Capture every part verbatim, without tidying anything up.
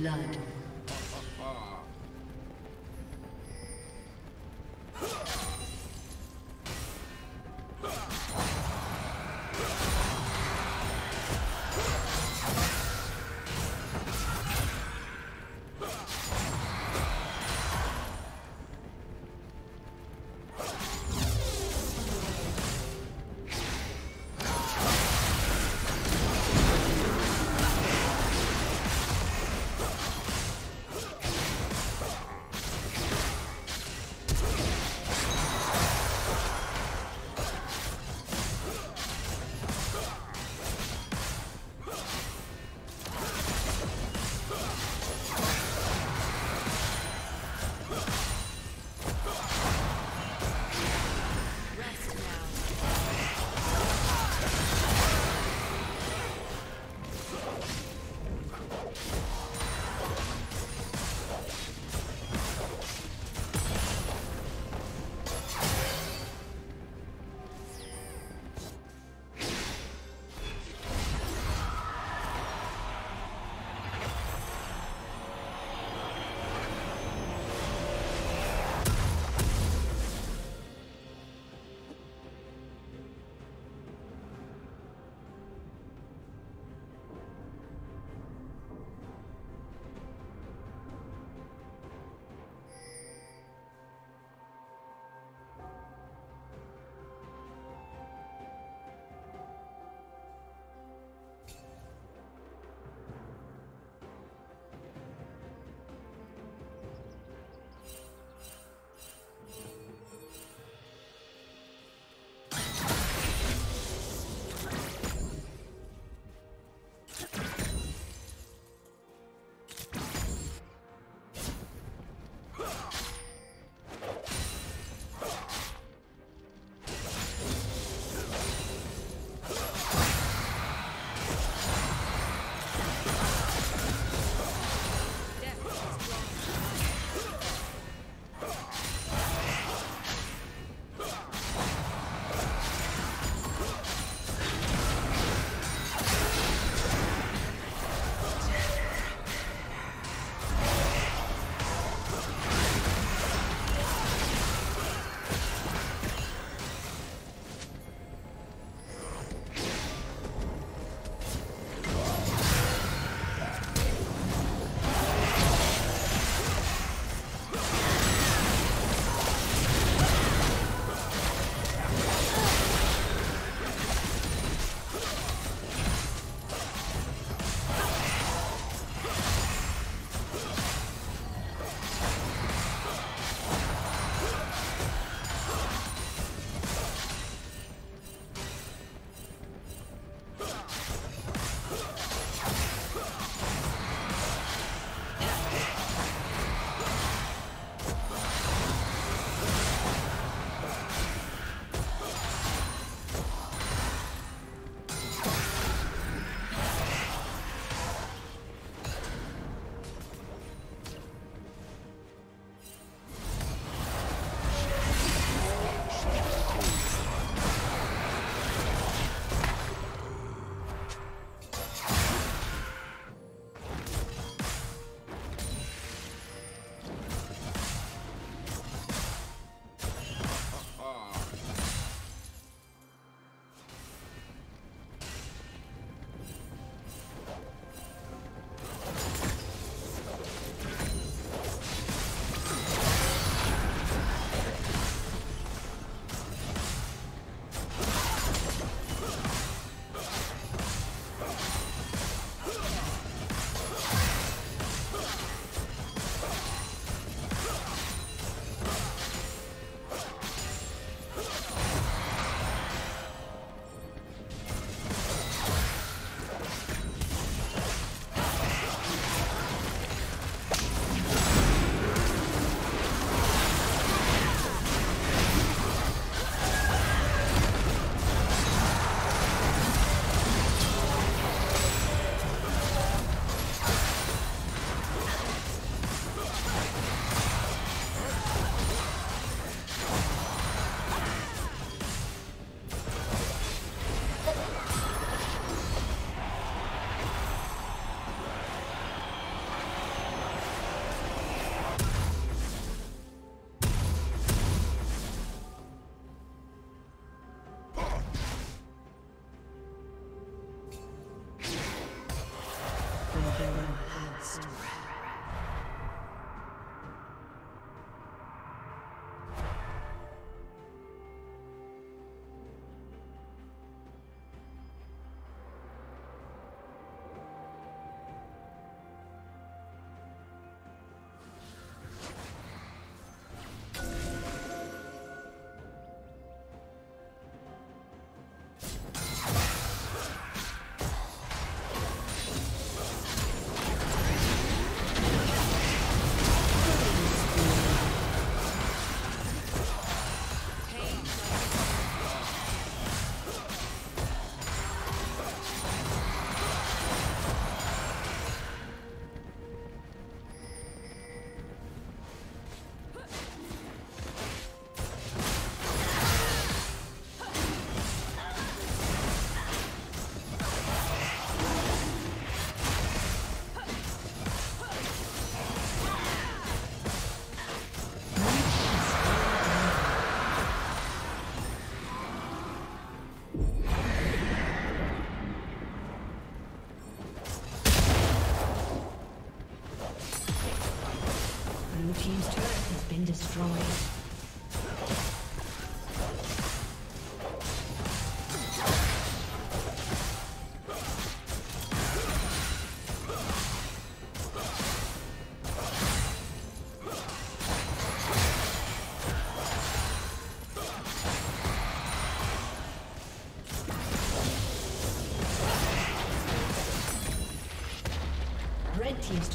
blood.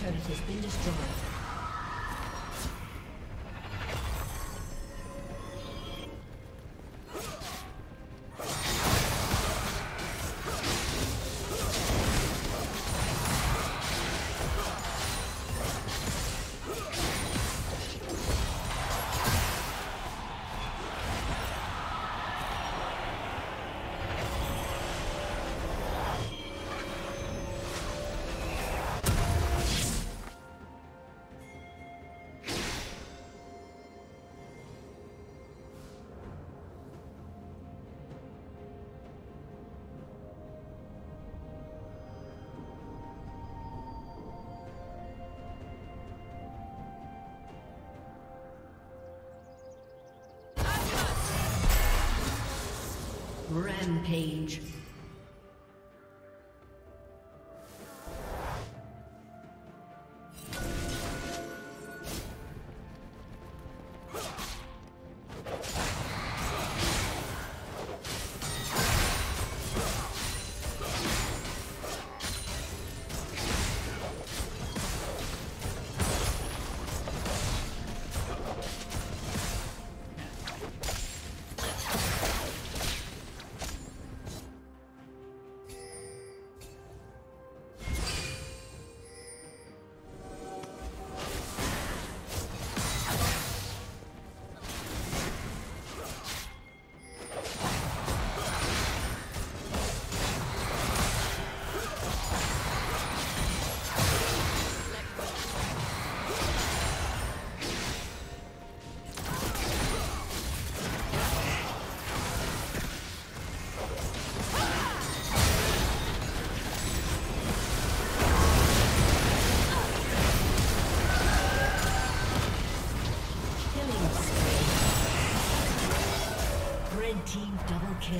turret has been destroyed. Rampage. Team double kill.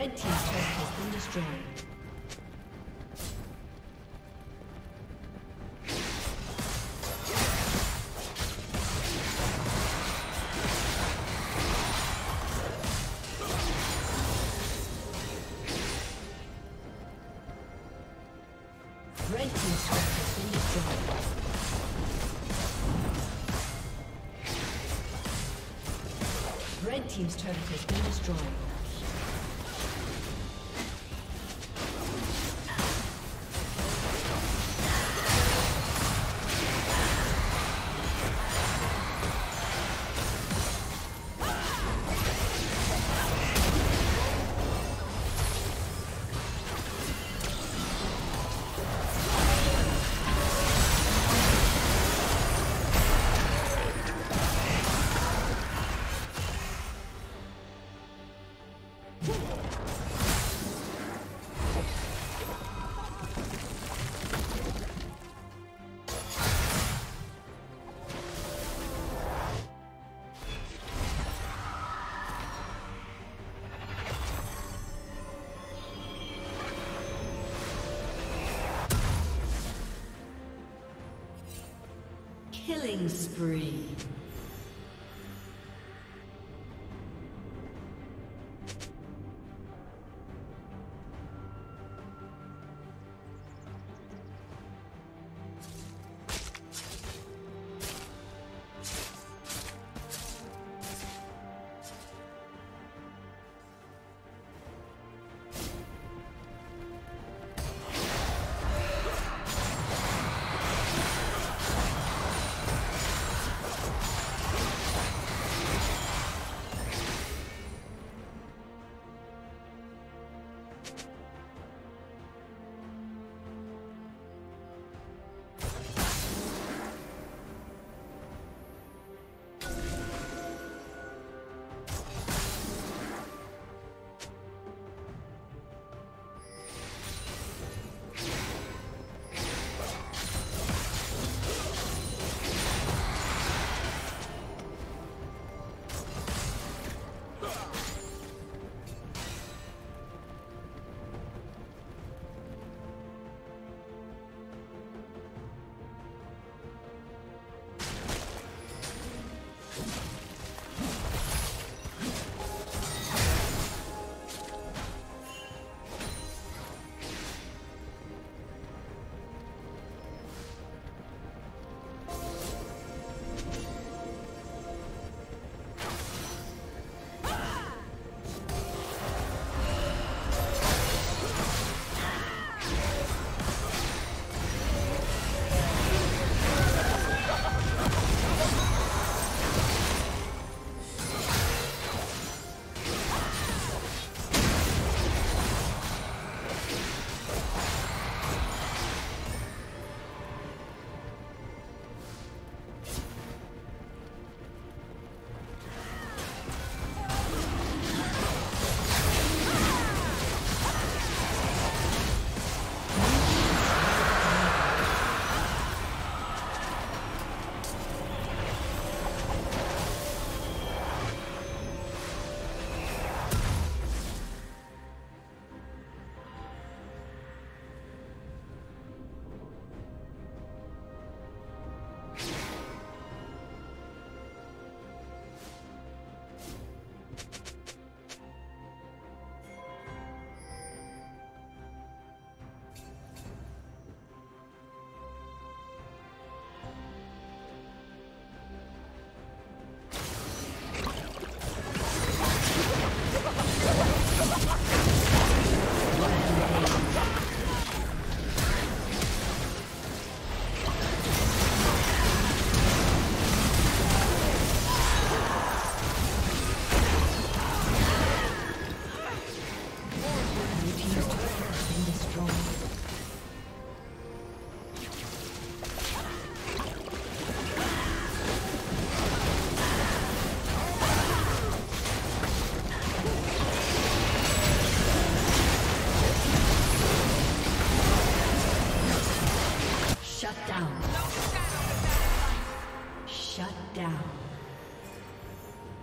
Red team's turret has been destroyed. Team's turret has been destroyed. Killing spree.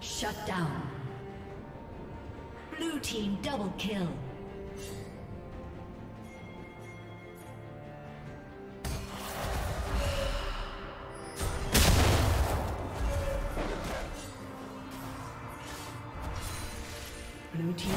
Shut down. Blue team double kill. Blue team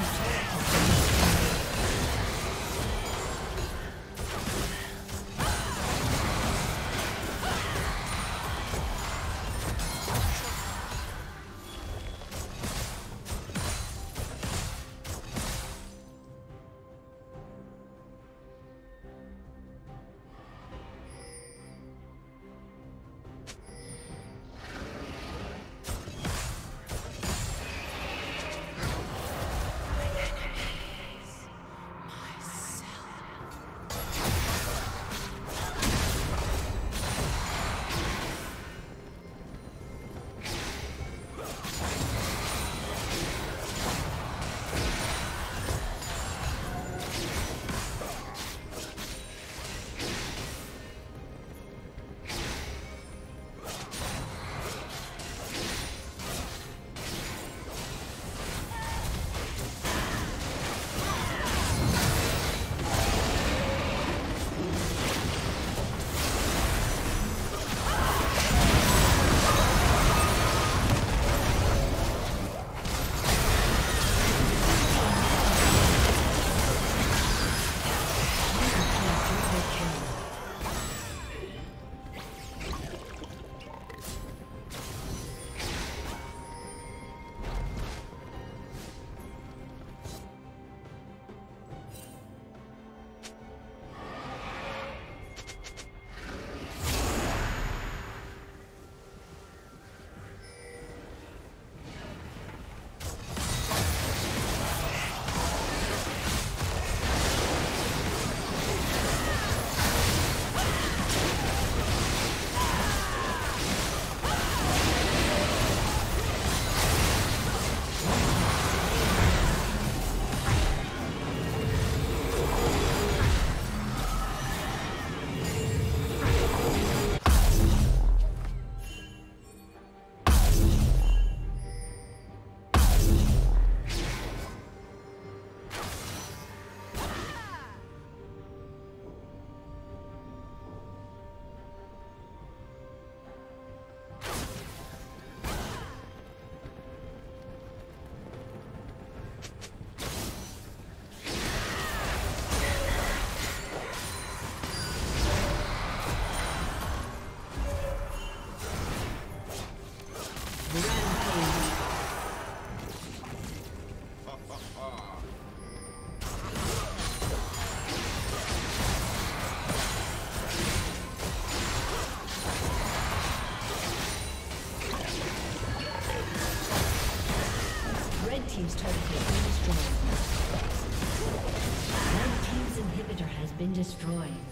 team's turret has been destroyed. Red team's inhibitor has been destroyed.